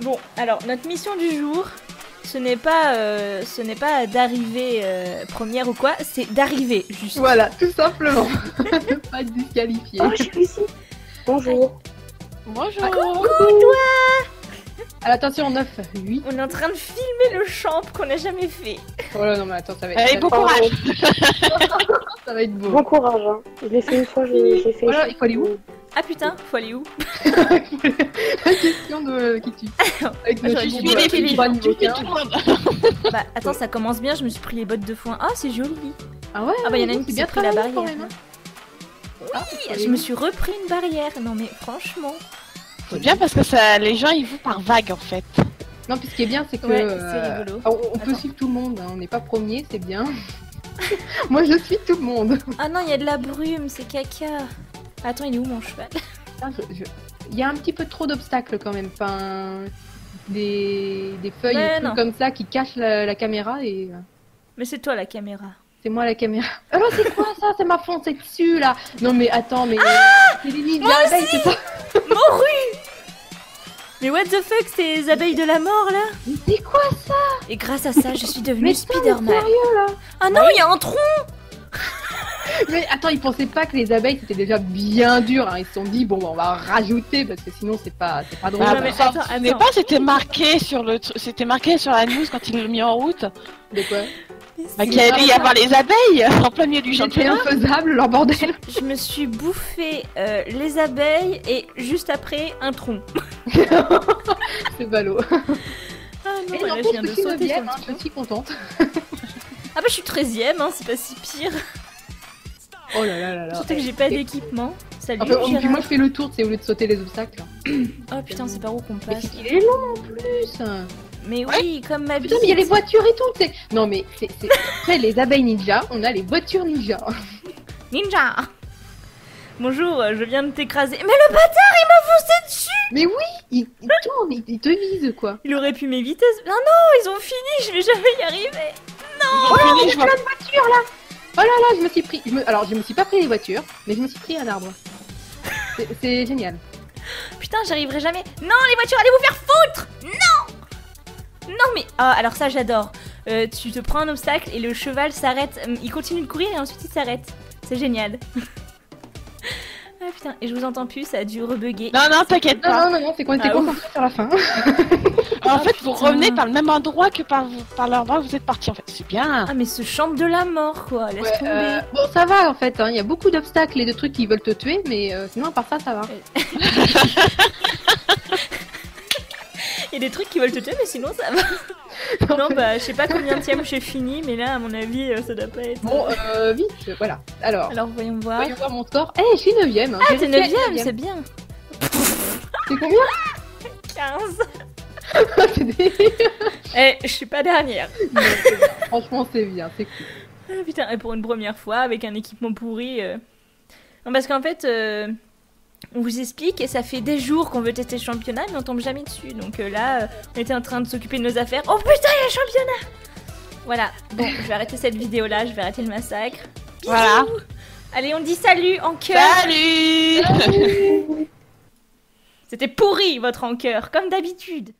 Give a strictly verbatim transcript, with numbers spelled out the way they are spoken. Bon, alors notre mission du jour, ce n'est pas, euh, ce n'est pas d'arriver euh, première ou quoi, c'est d'arriver juste. Voilà, tout simplement. Pas de disqualifier. Oh, je suis ici. Bonjour. Bonjour. Ah, coucou, toi. À l'attention neuf, huit. On est en train de filmer le champ qu'on n'a jamais fait. Oh là, non mais attends, ça va être. Allez, bon courage. Ça va être beau. Bon courage. Hein. Je l'ai fait une fois, j'ai fait. Voilà, il faut aller où? Ah putain, faut aller où? La question de qui tu... Avec nos je suis les filles, je suis tout le monde. Bah attends, ça commence bien, je me suis pris les bottes de foin. Ah, c'est joli. Ah ouais. Ah bah y'en a une qui s'est pris la barrière. Oui, ah, je me suis repris une barrière. Non mais franchement... C'est bien parce que ça, les gens ils vont par vague en fait. Non, puis ce qui est bien c'est que... Ouais, euh, rigolo. On, on peut suivre tout le monde, hein. On n'est pas premier, c'est bien. Moi je suis tout le monde. Ah non, il y a de la brume, c'est caca. Attends, il est où mon cheval? Il y a un petit peu trop d'obstacles quand même, enfin, des, des feuilles ouais, tout comme ça qui cachent la, la caméra et... Mais c'est toi la caméra. C'est moi la caméra. Oh non, c'est quoi ça? C'est ma foncée dessus là. Non mais attends, mais... Ah, c'est les lignes d'abeilles, c'est pas... Morue. Mais what the fuck, c'est les abeilles de la mort là? Mais c'est quoi ça? Et grâce à ça, je suis devenue Spider-Man. Ah non, il ouais. y a un tronc. Mais attends, ils pensaient pas que les abeilles c'était déjà bien dur, hein. Ils se sont dit bon bah, on va rajouter parce que sinon c'est pas c'est pas drôle. Ah, mais attends, attends. Mais pas c'était marqué sur le c'était marqué sur la news quand ils l'ont mis en route. De quoi? Bah qu'il allait y avoir les abeilles en plein milieu du championnat. C'était infaisable leur bordel. Je me suis bouffé euh, les abeilles et juste après un tronc. C'est ballot. Ah non, et là, je viens de sauter sur le tronc. Je suis contente. Ah bah je suis treizième, hein, c'est pas si pire. Oh là là là là. Surtout que j'ai pas d'équipement. Salut. Enfin, oh, puis moi je fais le tour, c'est au lieu de sauter les obstacles. Oh putain, c'est par où qu'on passe? Mais il est long en plus. Mais ouais. Oui, comme ma vie. Putain, mais il y a les voitures et tout. T'sais. Non mais c'est après les abeilles ninja, on a les voitures ninja. Ninja. Bonjour, je viens de t'écraser. Mais le bâtard, il m'a foncé dessus. Mais oui, il, il tourne, il, il te vise quoi. Il aurait pu m'éviter. Non non, ils ont fini, je vais jamais y arriver. Non. Oh là, il y a plein de voitures là. Oh là là, je me suis pris... Je me... Alors, je me suis pas pris les voitures, mais je me suis pris un arbre. C'est génial. Putain, j'arriverai jamais... Non, les voitures, allez vous faire foutre. Non. Non, mais... Ah, alors ça, j'adore. Euh, tu te prends un obstacle et le cheval s'arrête. Il continue de courir et ensuite il s'arrête. C'est génial. Ah putain, et je vous entends plus, ça a dû rebugger. Non, non, t'inquiète pas. Non, non, non, c'est qu'on était concentrés sur la fin. Alors, en fait, vous revenez par le même endroit que par, par l'endroit où vous êtes parti. En fait, c'est bien. Ah, mais ce champ de la mort, quoi. Laisse ouais, tomber. Euh, bon, ça va, en fait. Il hein. y a beaucoup d'obstacles et de trucs qui veulent te tuer, mais euh, sinon, à part ça, ça va. Il y a des trucs qui veulent te tuer, mais sinon, ça va. Non, bah, je sais pas combien de tièmes j'ai fini, mais là, à mon avis, ça doit pas être... Bon, euh, vite, voilà. Alors, Alors voyons voir. Voyons voir mon score. Eh, hey, je suis neuvième. Hein. Ah, t'es neuvième, c'est bien. C'est combien? quinze. Eh, je suis pas dernière. Non, franchement, c'est bien, c'est cool. Ah, putain, et pour une première fois, avec un équipement pourri. Euh... Non, parce qu'en fait, euh, on vous explique et ça fait des jours qu'on veut tester le championnat, mais on tombe jamais dessus. Donc euh, là, euh, on était en train de s'occuper de nos affaires. Oh putain, il y a le championnat! Voilà, bon, je vais arrêter cette vidéo-là, je vais arrêter le massacre. Bisous. Voilà. Allez, on dit salut en cœur. Salut, salut. C'était pourri votre en cœur, comme d'habitude.